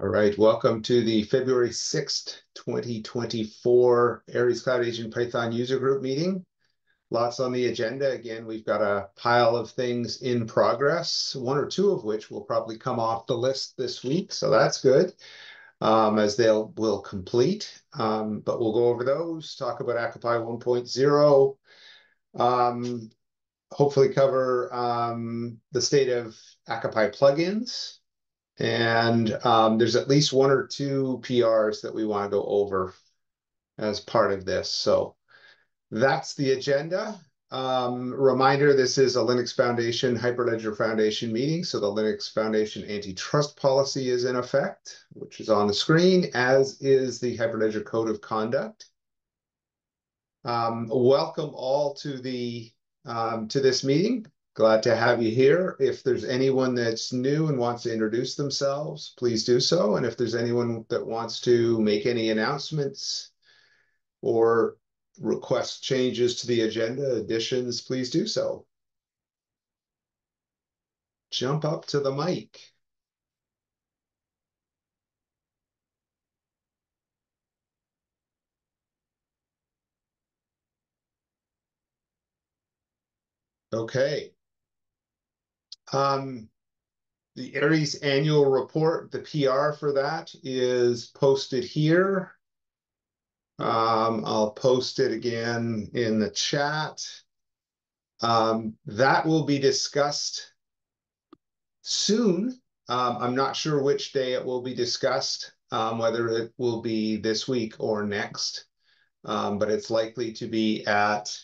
All right, welcome to the February 6th, 2024 Aries Cloud Agent Python user group meeting. Lots on the agenda. Again, we've got a pile of things in progress, one or two of which will probably come off the list this week, so that's good, as they'll will complete. But we'll go over those, talk about ACA-Pug 1.0, hopefully cover the state of ACA-Pug plugins. And there's at least one or two PRs that we want to go over as part of this. So that's the agenda. Reminder, this is a Linux Foundation, Hyperledger Foundation meeting. So the Linux Foundation antitrust policy is in effect, which is on the screen, as is the Hyperledger Code of Conduct. Welcome all to the to this meeting. Glad to have you here. If there's anyone that's new and wants to introduce themselves, please do so. And if there's anyone that wants to make any announcements or request changes to the agenda, additions, please do so. Jump up to the mic. Okay. The Aries annual report, the PR for that is posted here. I'll post it again in the chat. That will be discussed soon. I'm not sure which day it will be discussed, whether it will be this week or next, but it's likely to be at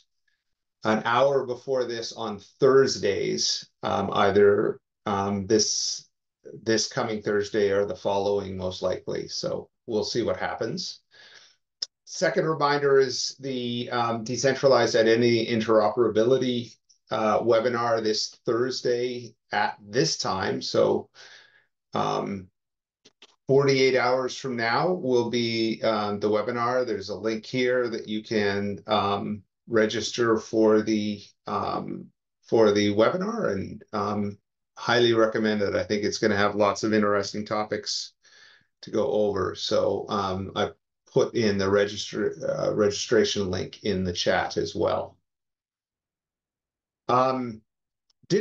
an hour before this on Thursdays, either this coming Thursday or the following, most likely. So we'll see what happens. Second reminder is the decentralized identity interoperability webinar this Thursday at this time. So 48 hours from now will be the webinar. There's a link here that you can register for the webinar, and highly recommend it. I think it's going to have lots of interesting topics to go over. So I put in the registration link in the chat as well. Did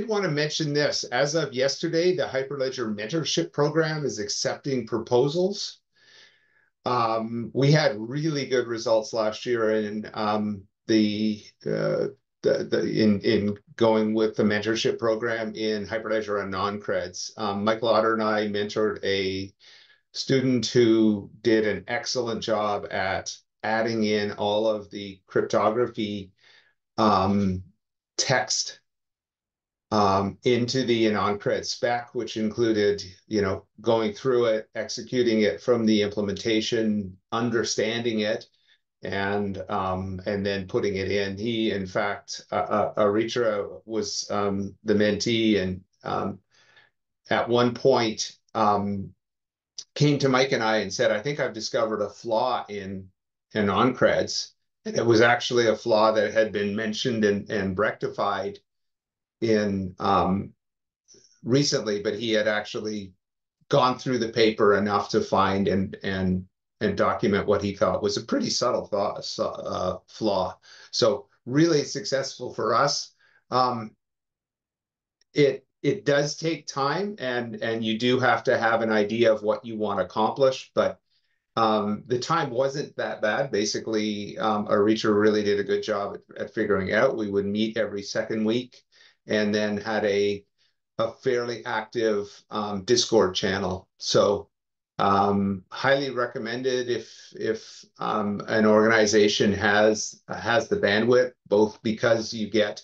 want to mention this. As of yesterday, the Hyperledger Mentorship Program is accepting proposals. We had really good results last year, and in going with the mentorship program in Hyperledger and AnonCreds. Mike Lauder and I mentored a student who did an excellent job at adding in all of the cryptography text into the AnonCreds spec, which included, you know, going through it, executing it from the implementation, understanding it, and then putting it in. He, in fact, Aritra was the mentee, and at one point came to Mike and I and said, I think I've discovered a flaw in AnonCreds. And it was actually a flaw that had been mentioned and rectified in recently, but he had actually gone through the paper enough to find and document what he thought was a pretty subtle flaw. So really successful for us. It does take time, and you do have to have an idea of what you want to accomplish, but the time wasn't that bad. Basically, Aritra really did a good job at figuring it out. We would meet every second week, and then had a fairly active Discord channel. So highly recommended if an organization has the bandwidth, both because you get,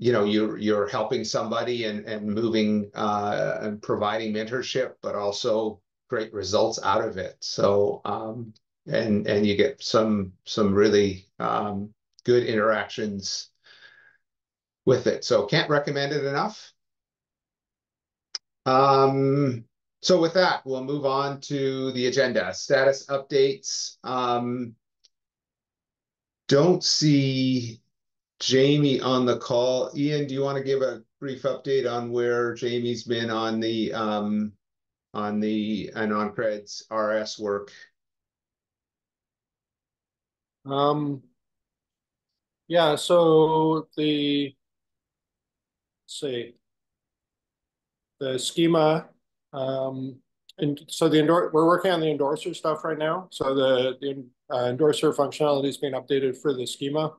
you know, you're helping somebody and moving and providing mentorship, but also great results out of it. So and you get some really good interactions with it. So can't recommend it enough. So with that, we'll move on to the agenda. Status updates. Don't see Jamie on the call. Ian, do you want to give a brief update on where Jamie's been on the on the AnonCreds RS work. Yeah, so the, let's see, the schema, and so the we're working on the endorser stuff right now. So the endorser functionality is being updated for the schema.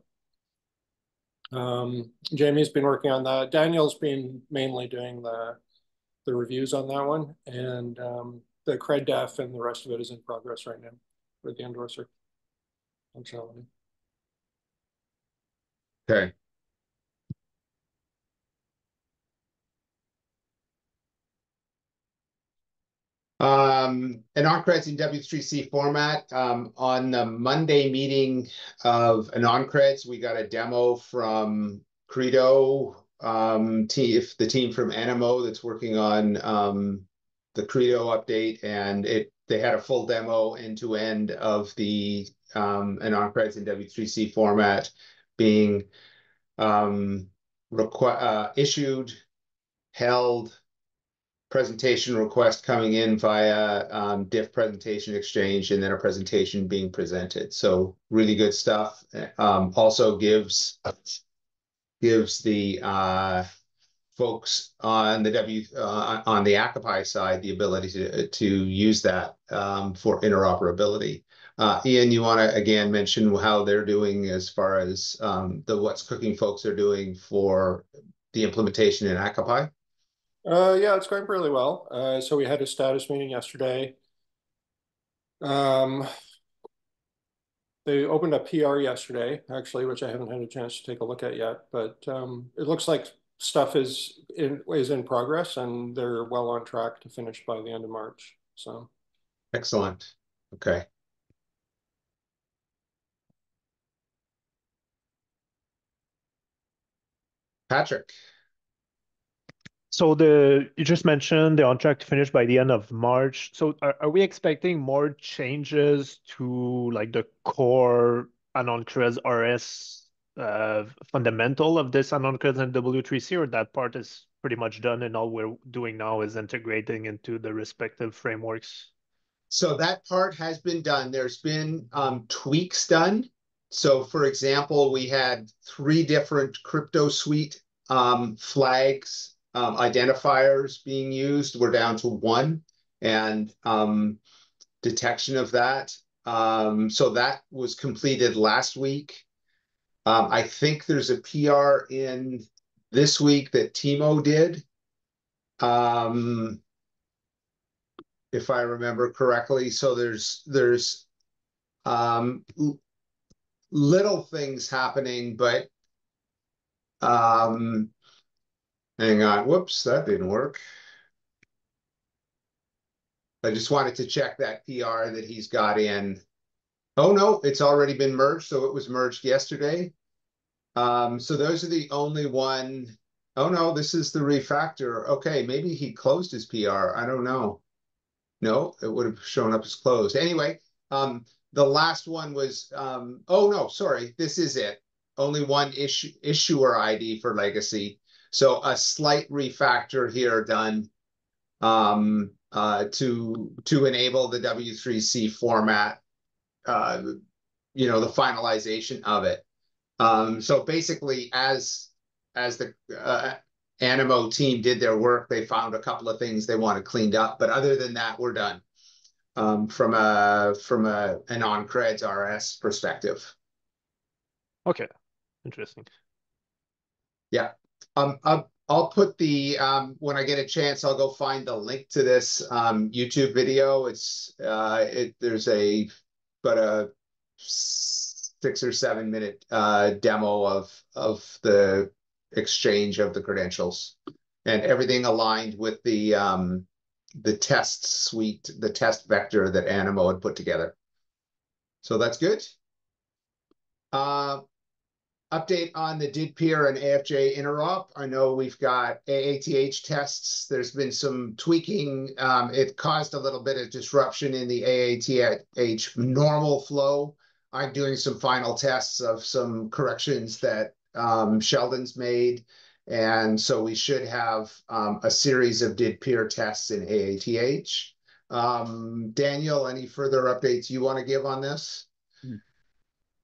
Jamie's been working on that. Daniel's been mainly doing the reviews on that one, and the cred def and the rest of it is in progress right now for the endorser functionality. Okay. AnonCreds in W3C format. On the Monday meeting of AnonCreds, we got a demo from Credo, the team from Animo that's working on the Credo update, and they had a full demo end-to-end of the AnonCreds in W3C format being issued, held, presentation request coming in via DIF presentation exchange, and then a presentation being presented. So really good stuff. Also gives the folks on the on the ACA-Pug side the ability to use that for interoperability. Ian, you want to again mention how they're doing as far as the what's cooking folks are doing for the implementation in ACA-Pug? Yeah, it's going really well. So we had a status meeting yesterday. They opened a PR yesterday, actually, which I haven't had a chance to take a look at yet. But it looks like stuff is in progress, and they're well on track to finish by the end of March. So excellent. Okay. Patrick. So you just mentioned they're on track to finish by the end of March. So are we expecting more changes to like the core AnonCreds RS fundamental of this AnonCreds and W3C, or that part is pretty much done and all we're doing now is integrating into the respective frameworks? So that part has been done. There's been tweaks done. So for example, we had 3 different crypto suite flags, identifiers being used. We're down to 1, and detection of that. So that was completed last week. I think there's a PR in this week that Timo did, if I remember correctly. So there's little things happening, but hang on, whoops, that didn't work. I just wanted to check that PR that he's got in. Oh no, it's already been merged, so it was merged yesterday. So those are the only one. Oh no, this is the refactor. Okay, maybe he closed his PR, I don't know. No, it would have shown up as closed. Anyway, the last one was, oh no, sorry, this is it. Only one issuer ID for legacy. So a slight refactor here done to enable the W3C format, you know, the finalization of it. So basically, as the Animo team did their work, they found a couple of things they wanted cleaned up. But other than that, we're done from an AnonCreds RS perspective. Okay, interesting. Yeah. I'll put the, when I get a chance, I'll go find the link to this YouTube video. It's, there's about a 6 or 7 minute demo of the exchange of the credentials, and everything aligned with the test suite, the test vector that Animo had put together. So that's good. Update on the DID peer and AFJ interop. I know we've got AATH tests. There's been some tweaking. It caused a little bit of disruption in the AATH normal flow. I'm doing some final tests of some corrections that Sheldon's made, And so we should have a series of DID peer tests in AATH. Daniel, any further updates you want to give on this?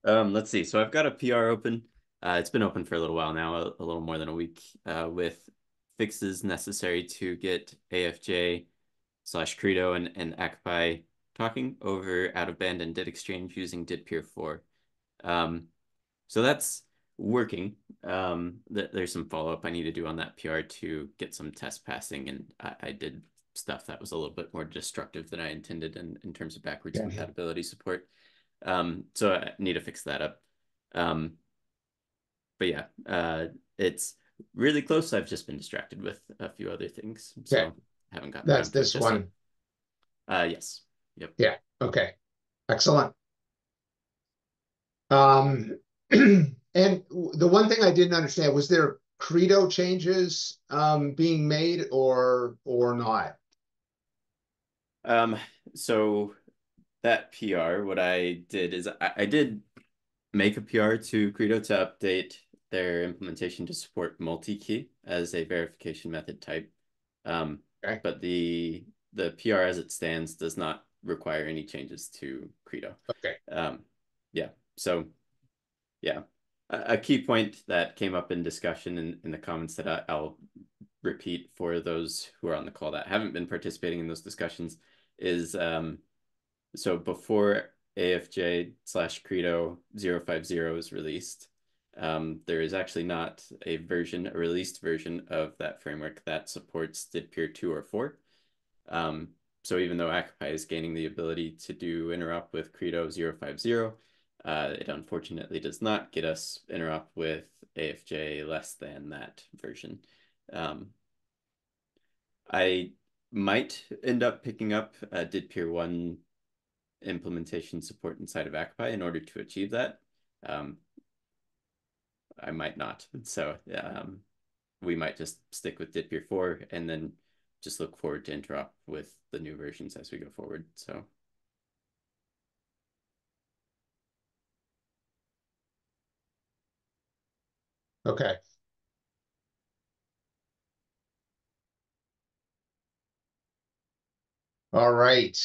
Let's see. So I've got a PR open. It's been open for a little while now, a little more than a week, with fixes necessary to get AFJ/Credo and ACPI talking over out-of-band and DID exchange using DID peer 4. So that's working. There's some follow-up I need to do on that PR to get some test passing, and I did stuff that was a little bit more destructive than I intended in terms of backwards compatibility support. So I need to fix that up. But yeah, it's really close. I've just been distracted with a few other things, so I haven't gotten that's this one. Yes. Yep. Yeah. Okay. Excellent. And the one thing I didn't understand was there Credo changes being made or not. So that PR, what I did is I did make a PR to Credo to update their implementation to support multi-key as a verification method type. But the PR as it stands does not require any changes to Credo. Okay. So yeah, a key point that came up in discussion in the comments that I'll repeat for those who are on the call that haven't been participating in those discussions is so before AFJ/Credo 050 is released, there is actually not a released version of that framework that supports DID peer 2 or 4. So even though ACPI is gaining the ability to do interop with Credo 050, it unfortunately does not get us interop with AFJ less than that version. I might end up picking up DID peer 1 implementation support inside of ACPI in order to achieve that. I might not. So we might just stick with DID peer 4 and then just look forward to interop with the new versions as we go forward. So. Okay. All right.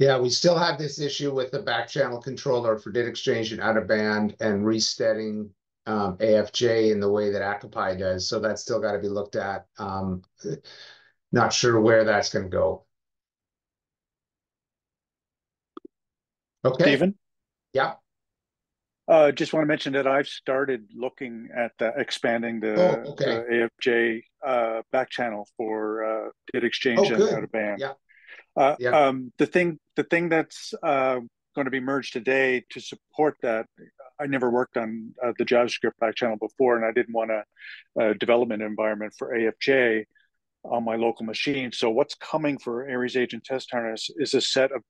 Yeah, we still have this issue with the back channel controller for DID exchange and out of band and resetting AFJ in the way that ACAPI does. So that's still got to be looked at. Not sure where that's going to go. Okay. Stephen? Yeah. Just want to mention that I've started looking at expanding the, the AFJ back channel for DID exchange and out of band. Yeah. The thing that's going to be merged today to support that, I never worked on the JavaScript back channel before, and I didn't want a development environment for AFJ on my local machine. So what's coming for Aries Agent Test Harness is a set of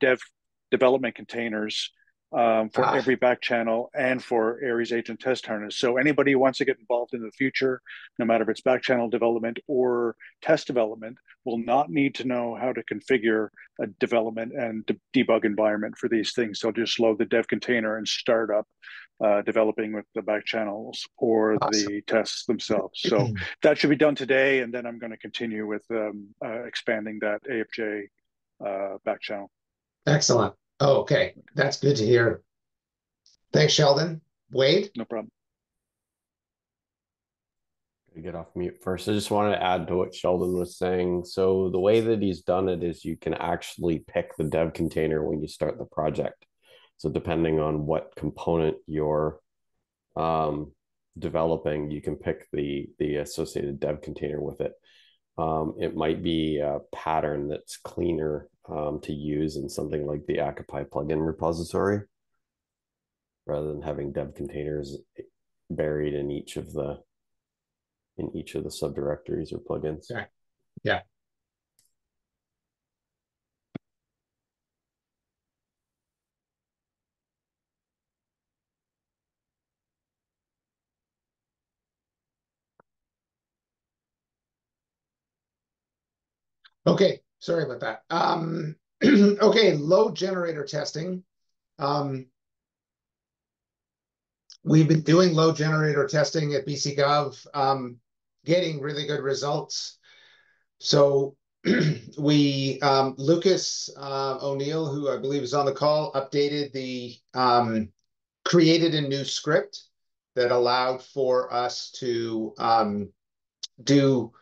development containers for every back channel and for Aries Agent Test Harness. So anybody who wants to get involved in the future, no matter if it's back channel development or test development, will not need to know how to configure a development and debug environment for these things. So just load the dev container and start up developing with the back channels or the tests themselves. So that should be done today. And then I'm going to continue with expanding that AFJ back channel. Excellent. Oh, okay. That's good to hear. Thanks, Sheldon. Wade? No problem. Get off mute first. I just wanted to add to what Sheldon was saying. So the way that he's done it is you can actually pick the dev container when you start the project. So depending on what component you're developing, you can pick the associated dev container with it. It might be a pattern that's cleaner to use in something like the ACAPI plugin repository, rather than having dev containers buried in each of the subdirectories or plugins. Yeah. Yeah. Okay, sorry about that. Okay, load generator testing. We've been doing load generator testing at BCGov, getting really good results. So we, Lucas O'Neill, who I believe is on the call, updated the, created a new script that allowed for us to do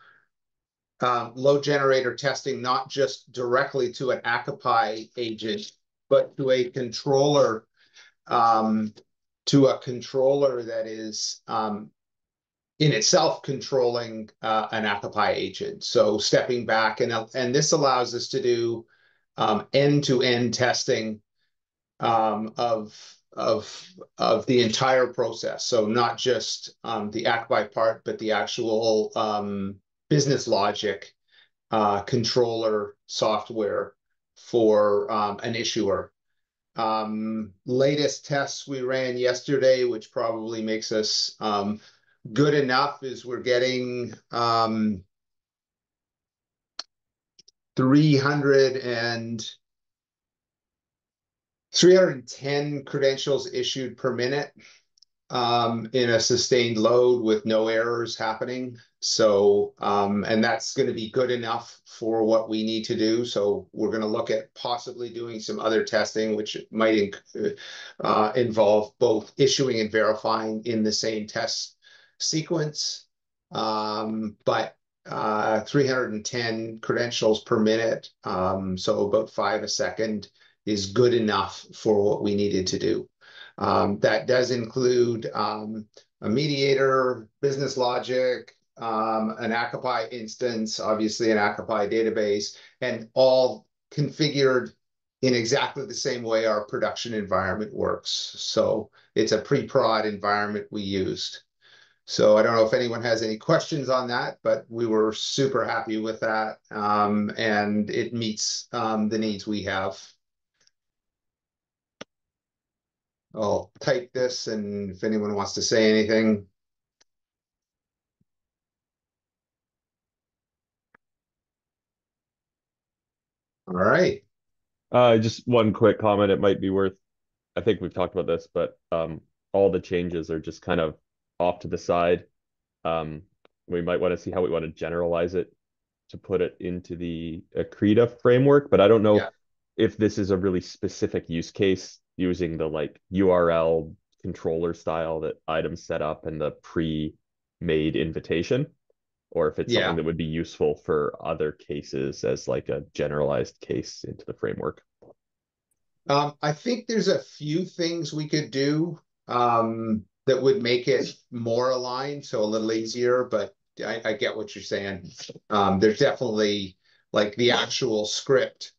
load generator testing, not just directly to an ACA-Pug agent, but to a controller that is in itself controlling an ACA-Pug agent. So stepping back, and this allows us to do end-to-end testing of the entire process. So not just the ACA-Pug part, but the actual business logic, controller software for an issuer. Latest tests we ran yesterday, which probably makes us good enough, is we're getting 310 credentials issued per minute in a sustained load with no errors happening. So, and that's going to be good enough for what we need to do. So we're going to look at possibly doing some other testing, which might involve both issuing and verifying in the same test sequence. But 310 credentials per minute, so about 5 a second, is good enough for what we needed to do. That does include a mediator, business logic, an ACA-Pug instance, obviously an ACA-Pug database, and all configured in exactly the same way our production environment works. So it's a pre-prod environment we used. So I don't know if anyone has any questions on that, but we were super happy with that, and it meets the needs we have. I'll type this, and if anyone wants to say anything. All right. Just one quick comment. It might be worth, I think we've talked about this, but all the changes are just kind of off to the side. We might want to see how we want to generalize it to put it into the Credo framework, but I don't know if this is a really specific use case, using the like URL controller style that item set up and the pre-made invitation, or if it's something that would be useful for other cases as like a generalized case into the framework. I think there's a few things we could do that would make it more aligned, so a little easier, but I get what you're saying. There's definitely like the actual script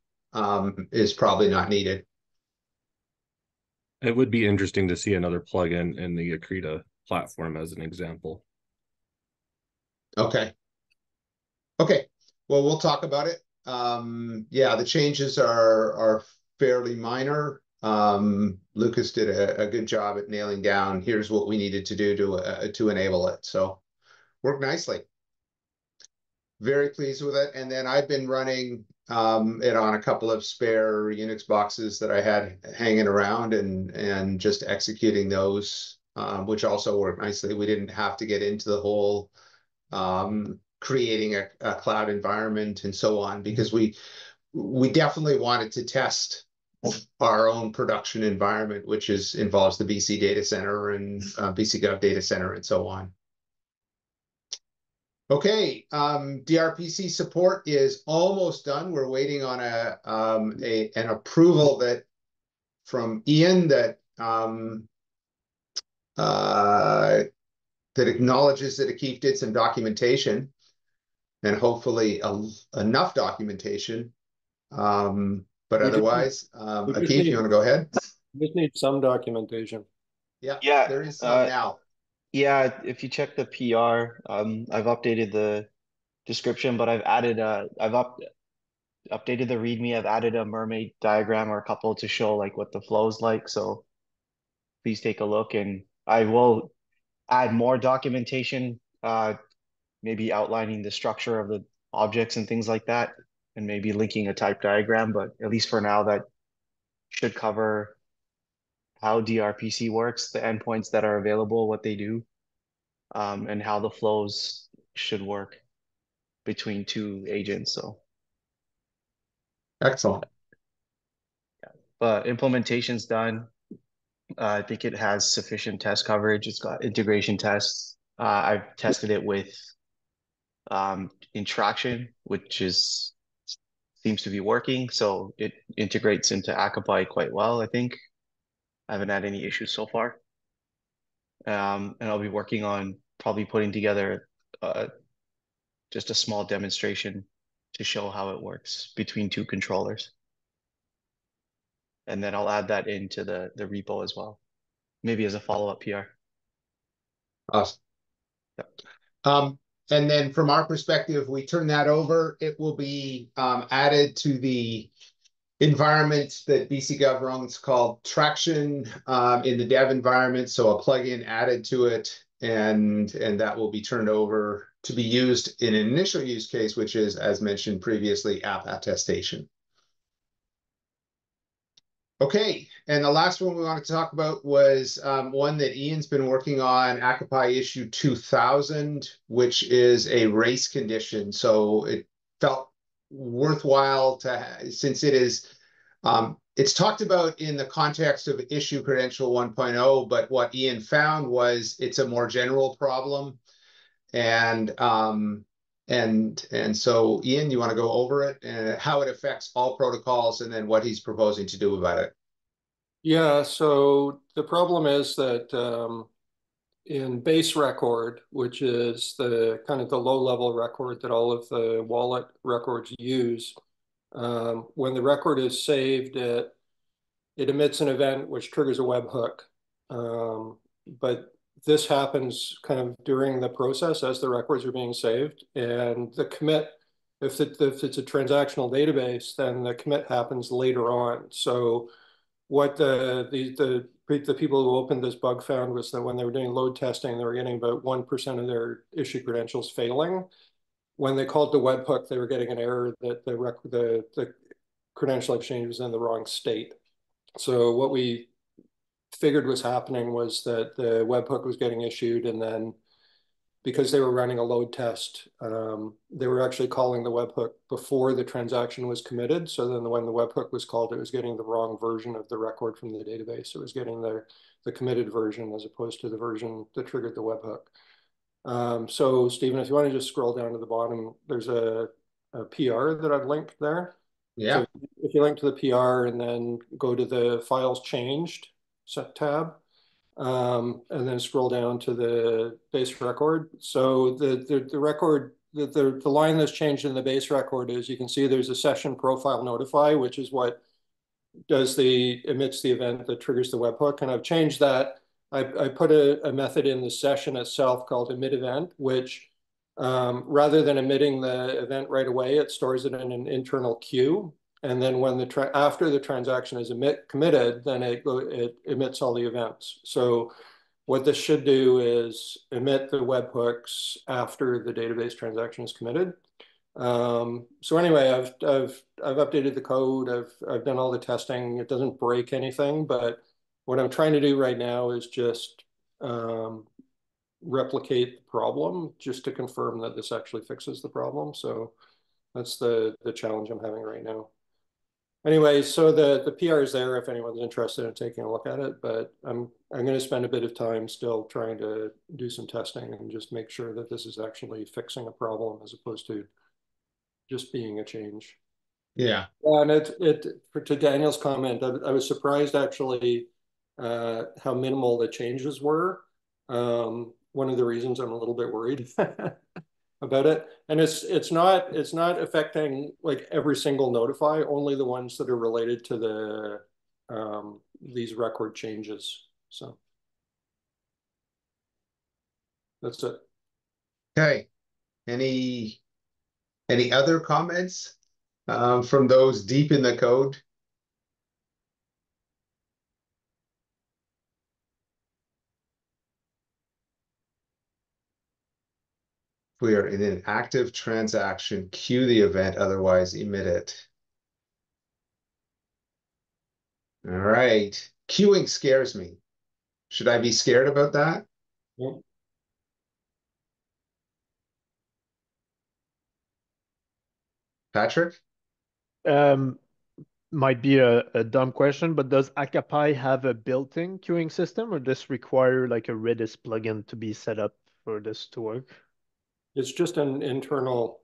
is probably not needed. It would be interesting to see another plugin in the Credo platform as an example. Okay. Okay. Well, we'll talk about it. Yeah, the changes are fairly minor. Lucas did a good job at nailing down, here's what we needed to do to enable it. So worked nicely. Very pleased with it. And then I've been running it on a couple of spare Unix boxes that I had hanging around, and just executing those, which also worked nicely. We didn't have to get into the whole creating a cloud environment and so on, because we definitely wanted to test our own production environment, which involves the BC data center and BCGov data center and so on. Okay, DRPC support is almost done. We're waiting on an approval that from Ian that that acknowledges that Akif did some documentation, and hopefully enough documentation. But otherwise, Akif, you want to go ahead? We just need some documentation. Yeah, yeah, there is some now. Yeah, if you check the PR, I've updated the description, but I've added updated the README. I've added a mermaid diagram or a couple to show like what the flow is like. So please take a look, and I will add more documentation, maybe outlining the structure of the objects and things like that, and maybe linking a type diagram. But at least for now, that should cover how DRPC works, the endpoints that are available, what they do, and how the flows should work between two agents. So excellent. Yeah. But implementation's done. I think it has sufficient test coverage. It's got integration tests. I've tested it with in Traction, which is seems to be working. So it integrates into ACA-Pug quite well, I think. I haven't had any issues so far. And I'll be working on probably putting together just a small demonstration to show how it works between two controllers. And then I'll add that into the repo as well, maybe as a follow-up PR. Awesome. Yep. And then from our perspective, we turn that over. It will be added to the environment that BCGov runs called Traction in the dev environment. So a plugin added to it, and that will be turned over to be used in an initial use case, which is, as mentioned previously, app attestation. Okay, and the last one we wanted to talk about was one that Ian's been working on, ACA-Pug issue 2000, which is a race condition. So it felt worthwhile to, since it is, it's talked about in the context of issue credential 1.0, but what Ian found was it's a more general problem. And so, Ian, you want to go over it and how it affects all protocols and then what he's proposing to do about it? Yeah, so the problem is that in base record, which is the kind of the low-level record that all of the wallet records use, when the record is saved, it emits an event which triggers a webhook. But this happens kind of during the process as the records are being saved, and the commit, if it's a transactional database, then the commit happens later on. So what the people who opened this bug found was that when they were doing load testing, they were getting about 1% of their issue credentials failing. When they called the webhook, they were getting an error that the credential exchange was in the wrong state. So what we figured was happening was that the webhook was getting issued, and then because they were running a load test, they were actually calling the webhook before the transaction was committed. So then when the webhook was called, it was getting the wrong version of the record from the database. It was getting the committed version as opposed to the version that triggered the webhook. So Stephen, if you want to just scroll down to the bottom, there's a PR that I've linked there. Yeah. So if you link to the PR and then go to the files changed tab, and then scroll down to the base record. So the line that's changed in the base record is, you can see there's a session profile notify, which is what does emits the event that triggers the webhook. And I've changed that. I put a method in the session itself called emit event, which rather than emitting the event right away, it stores it in an internal queue. And then when after the transaction is committed, then it emits all the events. So what this should do is emit the webhooks after the database transaction is committed. So anyway, I've updated the code. I've done all the testing. It doesn't break anything, but what I'm trying to do right now is just replicate the problem just to confirm that this actually fixes the problem. So that's the challenge I'm having right now. Anyway, so the PR is there if anyone's interested in taking a look at it, but I'm going to spend a bit of time still trying to do some testing and just make sure that this is actually fixing a problem as opposed to just being a change. Yeah. And to Daniel's comment, I was surprised actually how minimal the changes were. One of the reasons I'm a little bit worried about it, and it's not affecting like every single notify, only the ones that are related to the these record changes. So that's it. Okay, any other comments from those deep in the code? We are in an active transaction, queue the event, otherwise emit it. All right. Queuing scares me. Should I be scared about that? Yeah. Patrick? Might be a dumb question, but does ACA-Pug have a built-in queuing system, or does this require like a Redis plugin to be set up for this to work? It's just an internal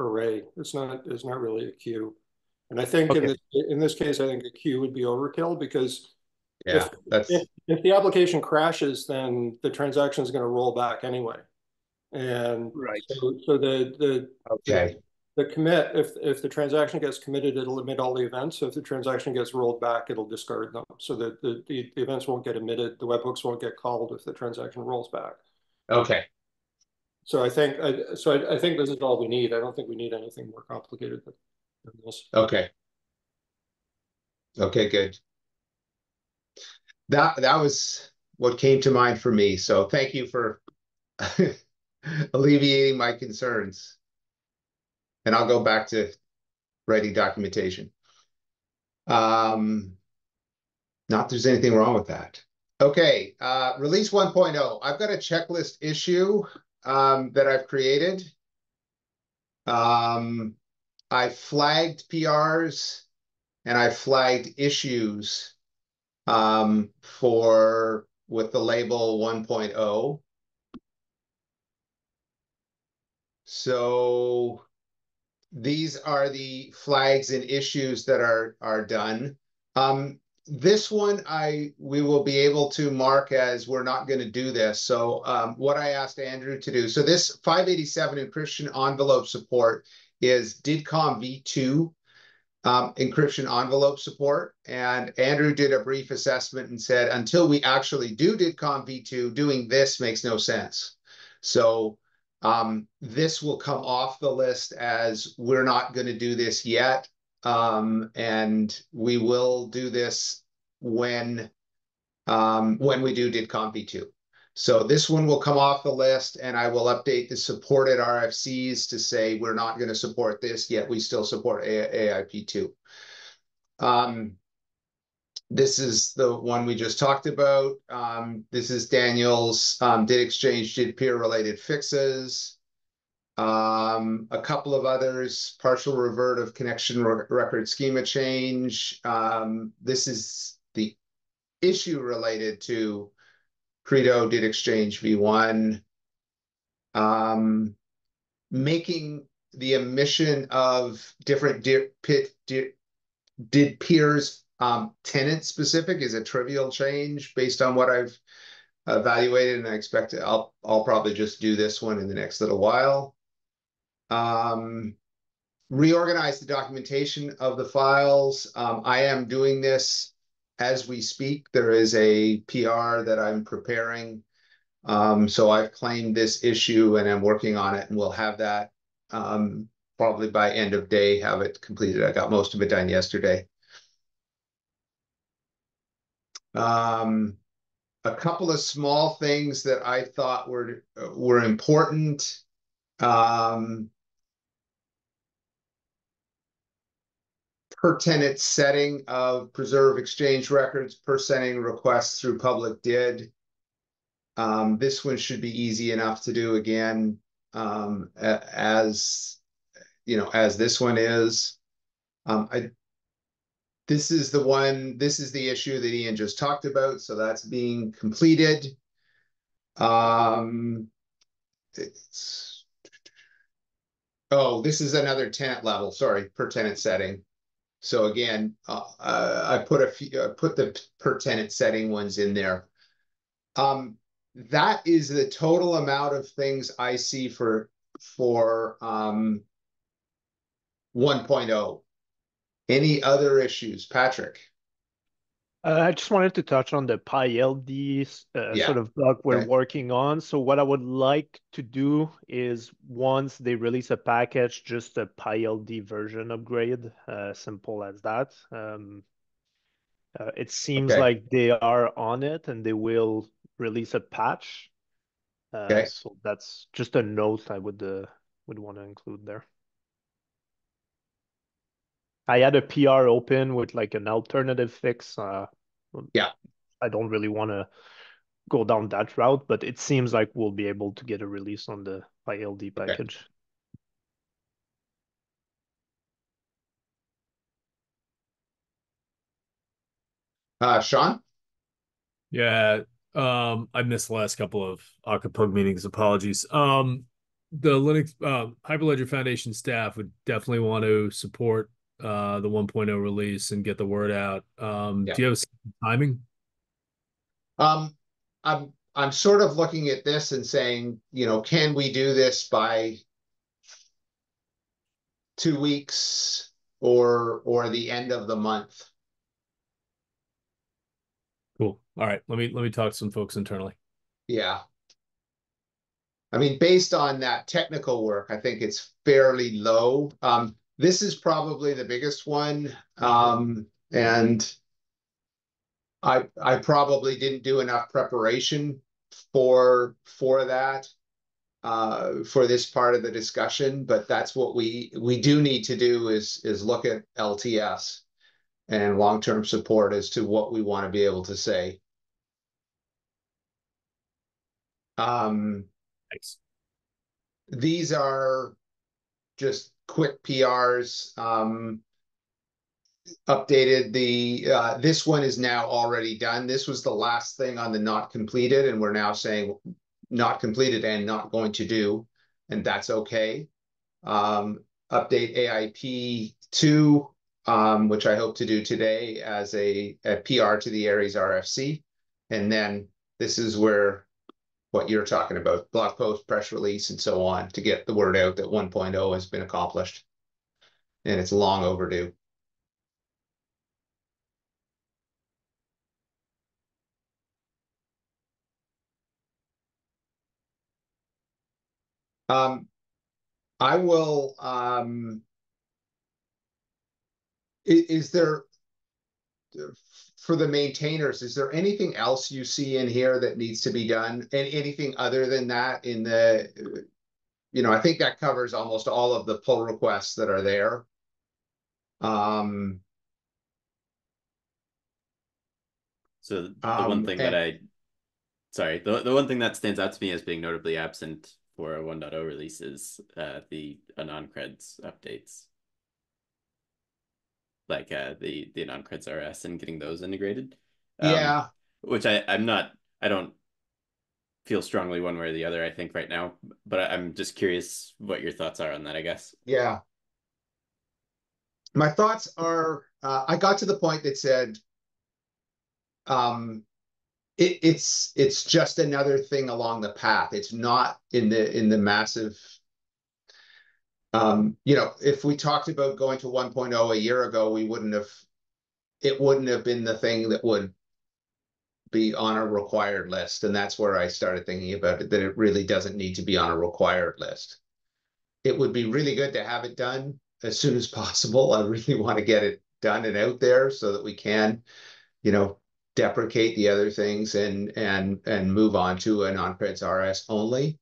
array. It's not really a queue. And I think in this case, I think a queue would be overkill, because if the application crashes, then the transaction is going to roll back anyway. And so the commit, if the transaction gets committed, it'll emit all the events. So if the transaction gets rolled back, it'll discard them. So that the events won't get emitted. The webhooks won't get called if the transaction rolls back. Okay. So I think this is all we need. I don't think we need anything more complicated than this. Okay. Okay, good. That was what came to mind for me. So thank you for alleviating my concerns. And I'll go back to writing documentation. Not that there's anything wrong with that. Okay, release 1.0. I've got a checklist issue that I've created. I flagged PRs and I flagged issues with the label 1.0. So these are the flags and issues that are done. This one, we will be able to mark as we're not going to do this. So what I asked Andrew to do, so this 587 encryption envelope support is DIDComm v2 encryption envelope support. And Andrew did a brief assessment and said, until we actually do DIDComm v2, doing this makes no sense. So this will come off the list as we're not going to do this yet, and we will do this when we do DIDComm v2. So this one will come off the list, and I will update the supported RFCs to say we're not going to support this yet. We still support AIP2. This is the one we just talked about. This is Daniel's DID exchange, DID peer related fixes. A couple of others, partial revert of connection record schema change. This is the issue related to Credo DID exchange v1. Making the omission of different DID peers tenant specific is a trivial change based on what I've evaluated, and I expect I'll probably just do this one in the next little while. Reorganize the documentation of the files. I am doing this as we speak. There is a PR that I'm preparing. So I've claimed this issue and I'm working on it, and we'll have that probably by end of day, have it completed. I got most of it done yesterday. A couple of small things that I thought were important. Per tenant setting of preserve exchange records per sending requests through public DID. This one should be easy enough to do again, as this one is. This is the one, this is the issue that Ian just talked about. So that's being completed. This is another tenant level, sorry, per tenant setting. So again, I put the per tenant setting ones in there. That is the total amount of things I see for 1.0. Any other issues, Patrick? I just wanted to touch on the PyLD sort of block we're working on. So what I would like to do is, once they release a package, just a PyLD version upgrade, simple as that. It seems like they are on it, and they will release a patch. So that's just a note I would want to include there. I had a PR open with like an alternative fix. Yeah, I don't really want to go down that route, but it seems like we'll be able to get a release on the PyLD package. Okay. Sean? Yeah, I missed the last couple of ACA-Pug meetings. Apologies. The Linux Hyperledger Foundation staff would definitely want to support the 1.0 release and get the word out. Do you have a timing? I'm sort of looking at this and saying, you know, can we do this by 2 weeks or the end of the month? Cool. All right. Let me talk to some folks internally. Yeah. I mean, based on that technical work, I think it's fairly low. This is probably the biggest one. And I probably didn't do enough preparation for that, for this part of the discussion, but that's what we do need to do is look at LTS and long-term support as to what we want to be able to say. Thanks. These are just quick PRs. Updated the this one is now already done. This was the last thing on the not completed, and we're now saying not completed and not going to do, and that's okay. Update AIP2. Which I hope to do today as a PR to the Aries RFC. And then this is where what you're talking about, blog post, press release, and so on, to get the word out that 1.0 has been accomplished. And it's long overdue. I will... Is there, for the maintainers, is there anything else you see in here that needs to be done? And anything other than that in the, you know, I think that covers almost all of the pull requests that are there. So the one thing that the one thing that stands out to me as being notably absent for a 1.0 release is the AnonCreds updates. Like the AnonCreds RS and getting those integrated. Yeah. Which I don't feel strongly one way or the other, I think, right now. But I'm just curious what your thoughts are on that, I guess. Yeah. My thoughts are, I got to the point that said, it's just another thing along the path. It's not in the massive... you know, if we talked about going to 1.0 a year ago, it wouldn't have been the thing that would be on a required list. And that's where I started thinking about it, that it really doesn't need to be on a required list. It would be really good to have it done as soon as possible. I really want to get it done and out there so that we can, you know, deprecate the other things and move on to an AnonCreds RS only.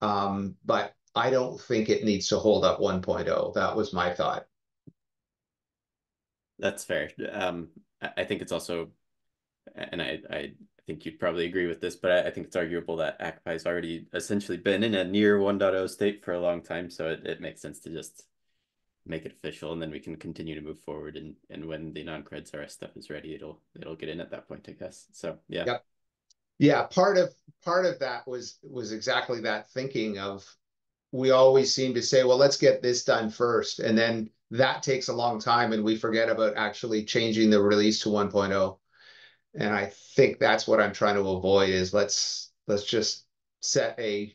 But I don't think it needs to hold up 1.0. That was my thought. That's fair. I think it's also, and I think you'd probably agree with this, but I think it's arguable that ACA-Pug has already essentially been in a near 1.0 state for a long time. So it makes sense to just make it official, and then we can continue to move forward. And when the AnonCreds RS stuff is ready, it'll get in at that point, I guess. So yeah. Yep. Yeah. Part of that was exactly that thinking of, we always seem to say, well, let's get this done first. And then that takes a long time, and we forget about actually changing the release to 1.0. And I think that's what I'm trying to avoid is let's just set a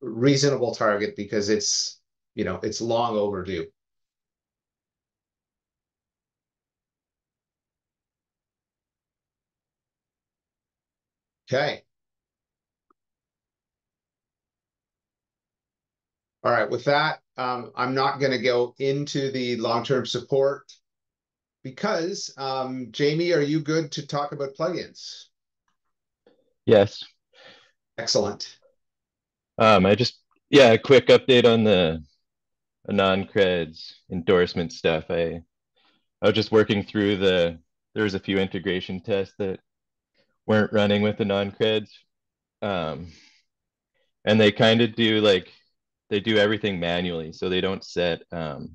reasonable target, because it's, you know, it's long overdue. Okay. All right, with that, I'm not going to go into the long-term support because, Jamie, are you good to talk about plugins? Yes. Excellent. A quick update on the AnonCreds endorsement stuff. I was just working through there was a few integration tests that weren't running with AnonCreds. And they kind of do like, they do everything manually. So they don't set the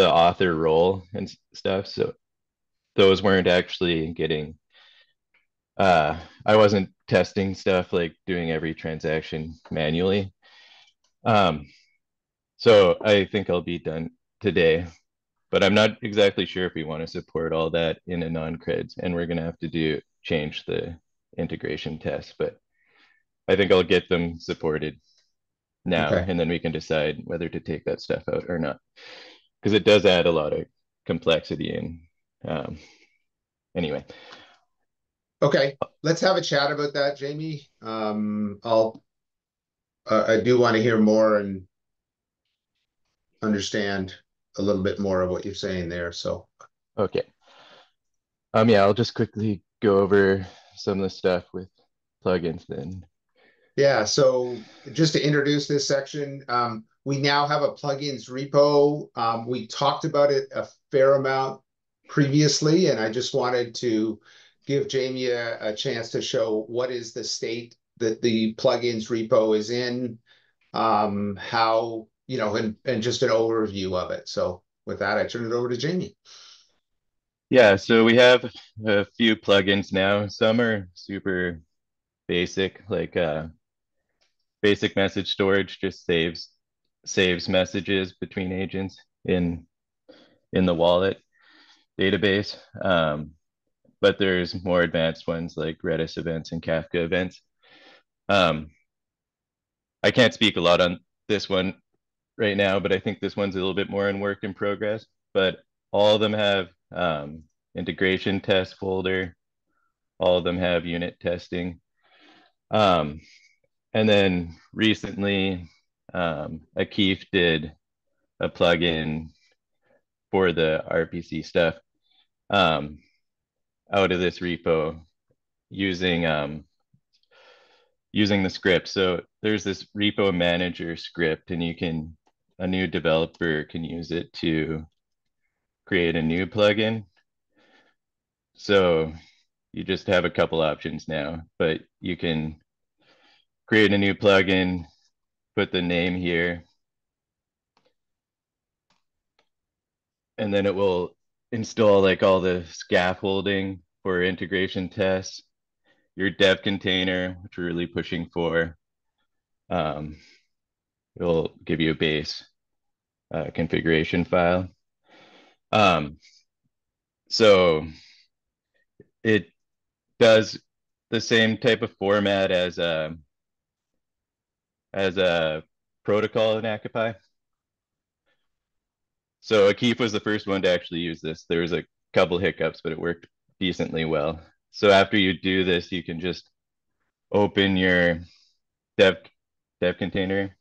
author role and stuff. So those weren't actually getting, I wasn't testing stuff like doing every transaction manually. So I think I'll be done today, but I'm not exactly sure if we want to support all that in AnonCreds, and we're going to have to change the integration test, but I think I'll get them supported now. Okay. And then we can decide whether to take that stuff out or not, because it does add a lot of complexity. And anyway. Okay, let's have a chat about that, Jamie. I do want to hear more and understand a little bit more of what you're saying there. So, okay. Yeah, I'll just quickly go over some of the stuff with plugins then. Yeah, so just to introduce this section, we now have a plugins repo. We talked about it a fair amount previously, and I just wanted to give Jamie a chance to show what is the state that the plugins repo is in, how, you know, and just an overview of it. So with that, I turn it over to Jamie. Yeah, so we have a few plugins now. Some are super basic, like basic message storage just saves messages between agents in the wallet database. But there's more advanced ones like Redis events and Kafka events. I can't speak a lot on this one right now, but I think this one's a little bit more in work in progress. But all of them have integration test folder. All of them have unit testing. And then recently, Akif did a plugin for the RPC stuff out of this repo using using the script. So there's this repo manager script, and a new developer can use it to create a new plugin. So you just have a couple options now, but you can create a new plugin, put the name here, and then it will install like all the scaffolding for integration tests, your dev container, which we're really pushing for. It'll give you a base configuration file. So it does the same type of format as a protocol in ACA-Pug. So Akif was the first one to actually use this. There was a couple hiccups, but it worked decently well. So after you do this, you can just open your dev container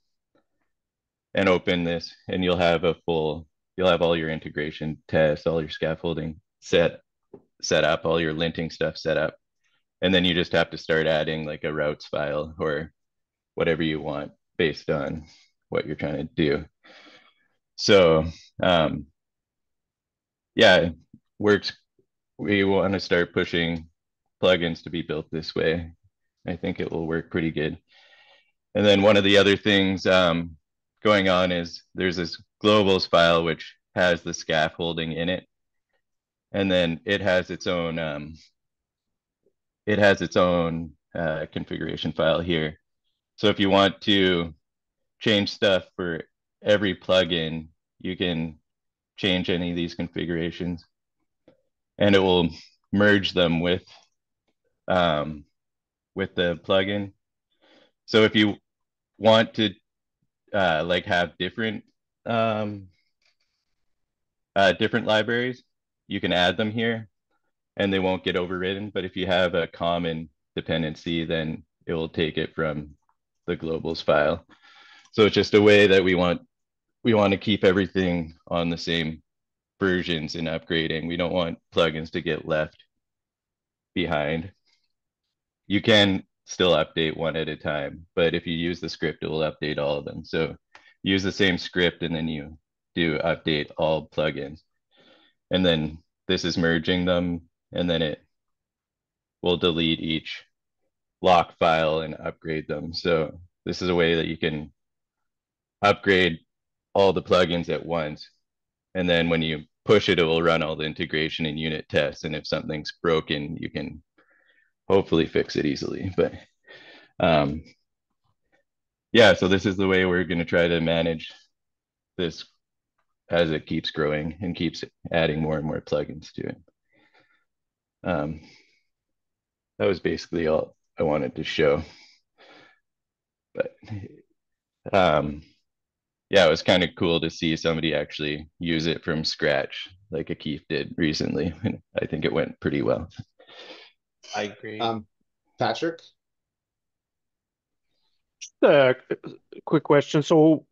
and open this, and you'll have all your integration tests, all your scaffolding set up, all your linting stuff set up. And then you just have to start adding like a routes file or whatever you want based on what you're trying to do. So yeah, it works. We want to start pushing plugins to be built this way. I think it will work pretty good. And then one of the other things going on is there's this globals file, which has the scaffolding in it. And then it has its own, configuration file here. So if you want to change stuff for every plugin, you can change any of these configurations, and it will merge them with the plugin. So if you want to like have different different libraries, you can add them here, and they won't get overridden. But if you have a common dependency, then it will take it from the globals file. So it's just a way that we want to keep everything on the same versions in upgrading. We don't want plugins to get left behind. You can still update one at a time, but if you use the script, it will update all of them. So use the same script, and then you do update all plugins. And then this is merging them, and then it we'll delete each lock file and upgrade them. So this is a way that you can upgrade all the plugins at once. And then when you push it, it will run all the integration and unit tests. And if something's broken, you can hopefully fix it easily. But yeah, so this is the way we're going to try to manage this as it keeps growing and keeps adding more and more plugins to it. That was basically all I wanted to show. But yeah, it was kind of cool to see somebody actually use it from scratch, like Akif did recently. And I think it went pretty well. I agree. Patrick? Quick question. So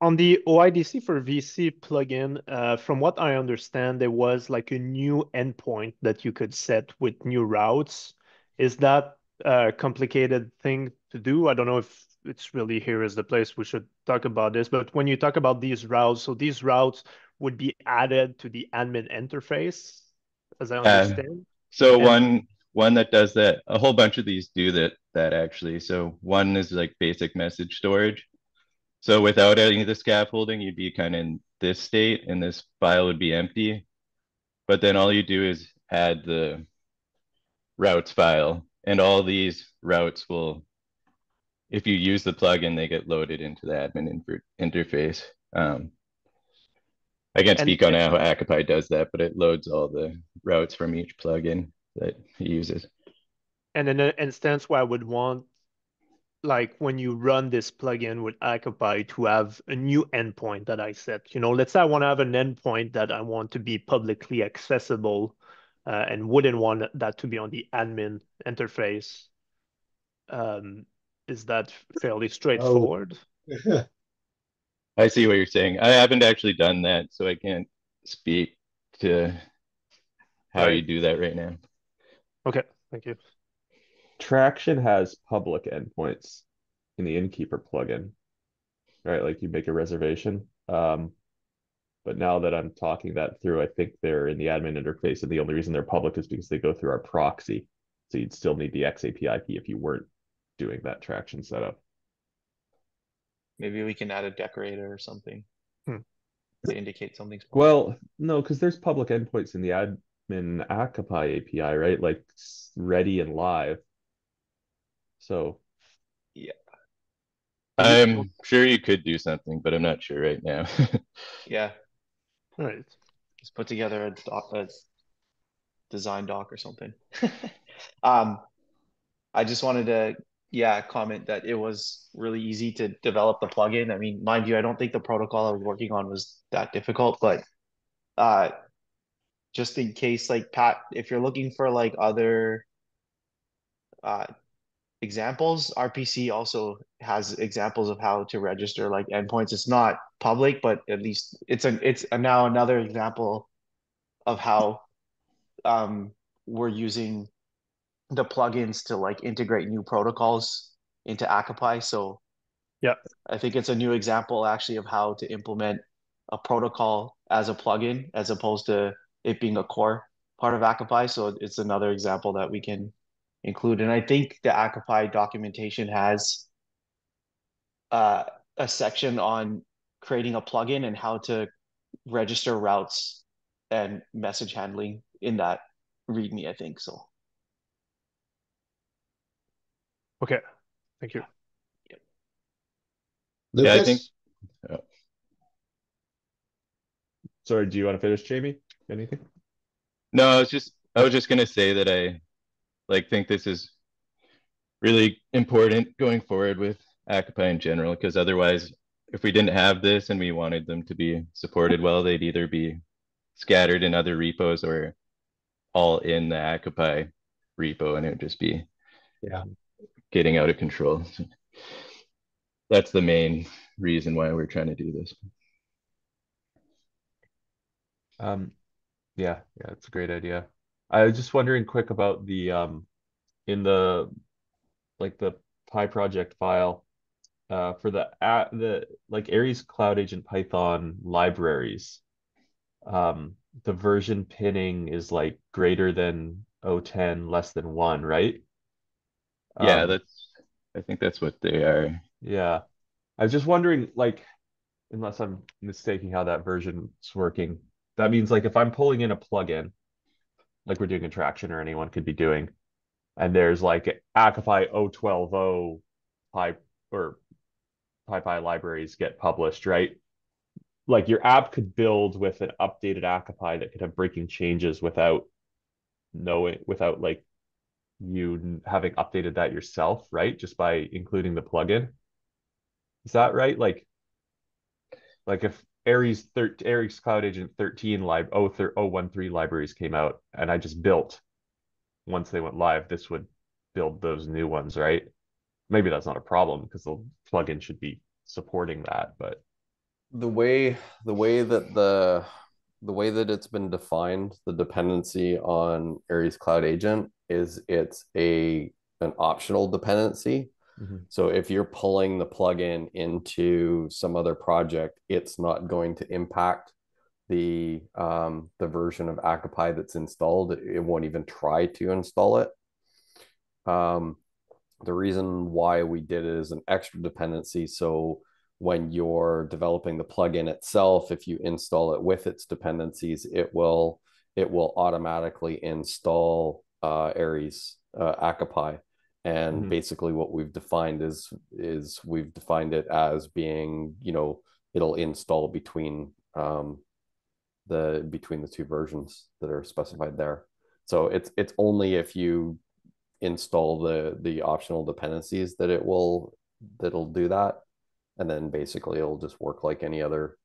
on the OIDC for VC plugin, from what I understand, there was like a new endpoint that you could set with new routes. Is that a complicated thing to do? I don't know if it's really here is the place we should talk about this, but when you talk about these routes, so these routes would be added to the admin interface, as I understand. So one that does that, a whole bunch of these do that actually. So one is like basic message storage. So without any of the scaffolding, you'd be kind of in this state and this file would be empty. But then all you do is add the routes file, and all these routes will, if you use the plugin, they get loaded into the admin interface. I can't speak on how ACA-Pug does that, but it loads all the routes from each plugin that he uses. And in an instance where I would want, like when you run this plugin with ACA-Pug, to have a new endpoint that I set, you know, let's say I want to have an endpoint that I want to be publicly accessible and wouldn't want that to be on the admin interface. Is that fairly straightforward? Oh. I see what you're saying. I haven't actually done that, so I can't speak to how you do that right now. Okay, thank you. Traction has public endpoints in the Innkeeper plugin, right? Like you make a reservation. But now that I'm talking that through, I think they're in the admin interface, and the only reason they're public is because they go through our proxy. So you'd still need the XAPI key if you weren't doing that Traction setup. Maybe we can add a decorator or something to indicate something's public. Well, no, because there's public endpoints in the admin ACA-Pug API, right? Like ready and live. So, yeah. I'm sure you could do something, but I'm not sure right now. Yeah. All right. Just put together a design doc or something. I just wanted to comment that it was really easy to develop the plugin. I mean, mind you, I don't think the protocol I was working on was that difficult, but just in case, like Pat, if you're looking for like other examples, RPC also has examples of how to register like endpoints. It's not public, but at least it's now another example of how we're using the plugins to like integrate new protocols into ACA-Pug. So yeah, I think it's a new example actually of how to implement a protocol as a plugin, as opposed to it being a core part of ACA-Pug. So it's another example that we can include. And I think the ACA-Pug documentation has a section on creating a plugin and how to register routes and message handling in that README, I think so. Okay, thank you. Yep. Lucas? Yeah, I think. Oh. Sorry, do you want to finish, Jamie? Anything? No, I was just gonna say that I think this is really important going forward with ACA-Pug in general, because otherwise, if we didn't have this and we wanted them to be supported well, they'd either be scattered in other repos or all in the ACA-Pug repo, and it would just be getting out of control. So that's the main reason why we're trying to do this. Yeah, it's a great idea. I was just wondering quick about the in the like the PyProject file for the like Aries Cloud Agent Python libraries. The version pinning is like greater than O10 less than 1, right? Yeah, that's, I think that's what they are. Yeah. I was just wondering, like, unless I'm mistaking how that version's working, that means, like, if I'm pulling in a plugin, like we're doing in Traction or anyone could be doing, and there's, like, Akify 0.12.0 Py or PyPy libraries get published, right? Like, your app could build with an updated Akify that could have breaking changes without knowing, without, like, you having updated that yourself, right? Just by including the plugin. Is that right? Like if Aries Cloud Agent 13 live 0.13 libraries came out and I just built, once they went live, this would build those new ones, right? Maybe that's not a problem because the plugin should be supporting that, but the way that it's been defined, the dependency on Aries Cloud Agent is it's an optional dependency. Mm-hmm. So if you're pulling the plugin into some other project, it's not going to impact the version of Akify that's installed. It won't even try to install it. The reason why we did it is an extra dependency. So when you're developing the plugin itself, if you install it with its dependencies, it will automatically install Aries Akify. And mm-hmm. basically what we've defined is we've defined it as being, you know, it'll install between the two versions that are specified there. So it's only if you install the optional dependencies that it'll do that. And then basically it'll just work like any other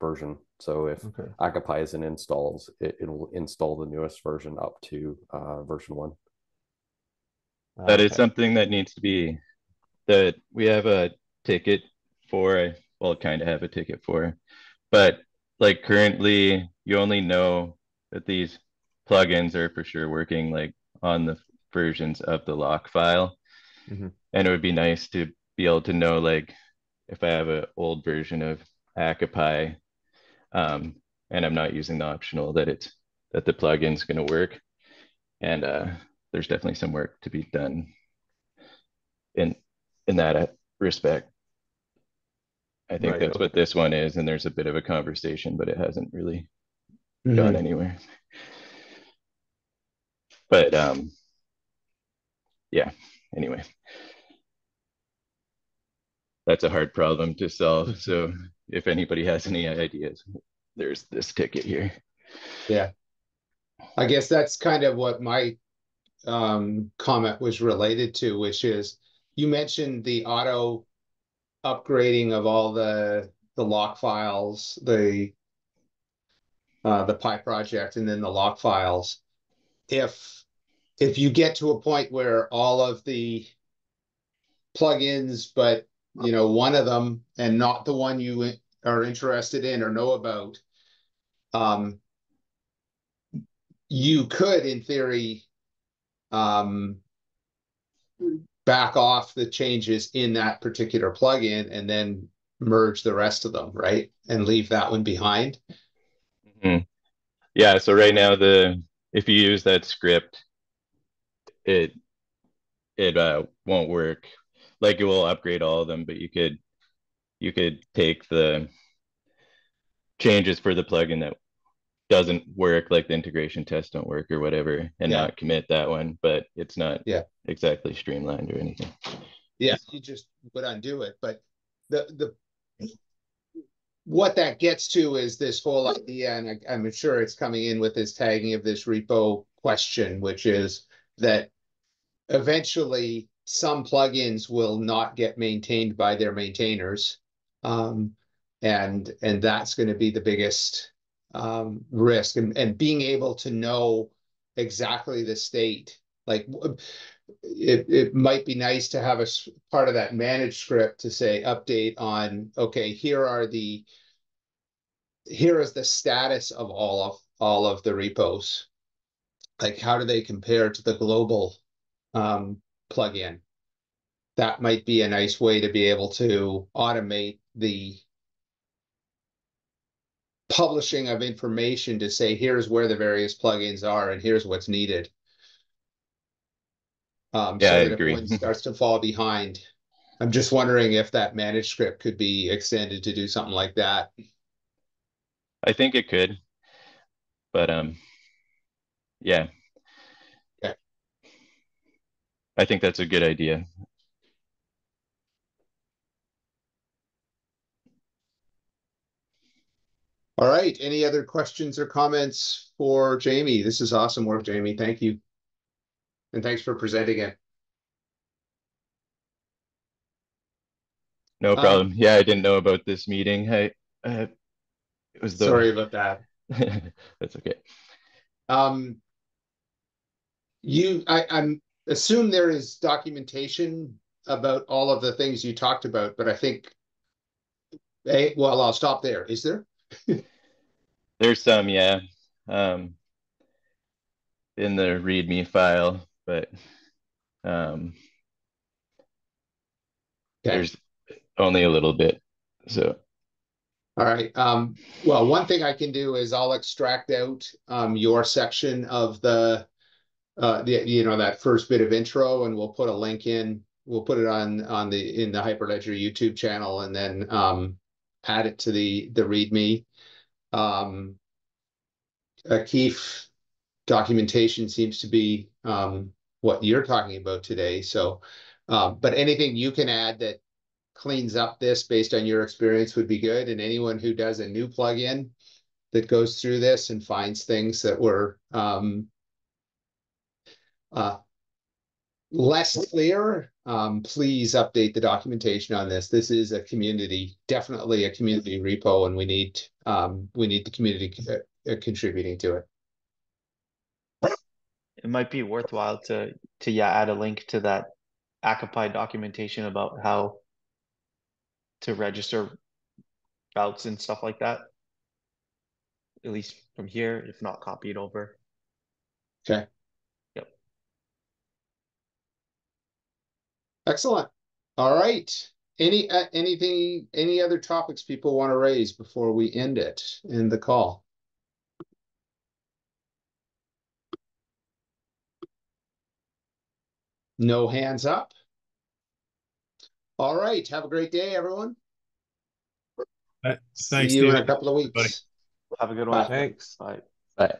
version. So if Akify is in installs, it'll install the newest version up to version 1. That is something that needs to be, that we have a ticket for, well, kind of have a ticket for, but like currently you only know that these plugins are for sure working like on the versions of the lock file. Mm-hmm. And it would be nice to be able to know, like, if I have an old version of Akify and I'm not using the optional, that the plugin's going to work. And there's definitely some work to be done in that respect. I think that's what this one is, and there's a bit of a conversation, but it hasn't really mm-hmm. gone anywhere. But yeah, anyway. That's a hard problem to solve. So if anybody has any ideas, there's this ticket here. Yeah. I guess that's kind of what my comment was related to, which is you mentioned the auto upgrading of all the lock files, the Py project, and then the lock files. If you get to a point where all of the plugins, but you know, one of them and not the one you are interested in or know about, you could, in theory, back off the changes in that particular plugin and then merge the rest of them, right? And leave that one behind. Mm-hmm. Yeah. So right now, if you use that script, it won't work. Like, it will upgrade all of them, but you could take the changes for the plugin that doesn't work, like the integration tests don't work or whatever, and not commit that one, but it's not exactly streamlined or anything. Yeah, you just would undo it. But the what that gets to is this whole idea, and I'm sure it's coming in with this tagging of this repo question, which is that eventually some plugins will not get maintained by their maintainers, and that's going to be the biggest risk, and being able to know exactly the state. Like, it might be nice to have a part of that managed script to say update on, okay, here is the status of all of the repos. Like, how do they compare to the global plugin? That might be a nice way to be able to automate the publishing of information to say, here's where the various plugins are and here's what's needed. Yeah, so I agree. If one starts to fall behind, I'm just wondering if that managed script could be extended to do something like that. I think it could, but yeah. Okay. I think that's a good idea. All right, any other questions or comments for Jamie? This is awesome work, Jamie, thank you. And thanks for presenting it. No problem. Yeah, I didn't know about this meeting. It was the... Sorry about that. That's okay. I assume there is documentation about all of the things you talked about, but I think, well, I'll stop there. Is there? There's some, yeah, in the README file, but okay. There's only a little bit. So, all right. Well, one thing I can do is I'll extract out your section of the you know, that first bit of intro, and we'll put a link in. We'll put it in the Hyperledger YouTube channel, and then add it to the README. Akif documentation seems to be what you're talking about today. So, but anything you can add that cleans up this based on your experience would be good. And anyone who does a new plugin that goes through this and finds things that were less clear, please update the documentation on this. This is a community, definitely a community repo, and we need the community contributing to it. It might be worthwhile to yeah, add a link to that ACA-Pug documentation about how to register routes and stuff like that, at least from here, if not copied over. Okay. Yep. Excellent. All right. Any other topics people want to raise before we end it in the call? No hands up. All right. Have a great day, everyone. Thanks. See you in a couple of weeks. Buddy. Have a good one. Bye. Thanks. Bye. Bye.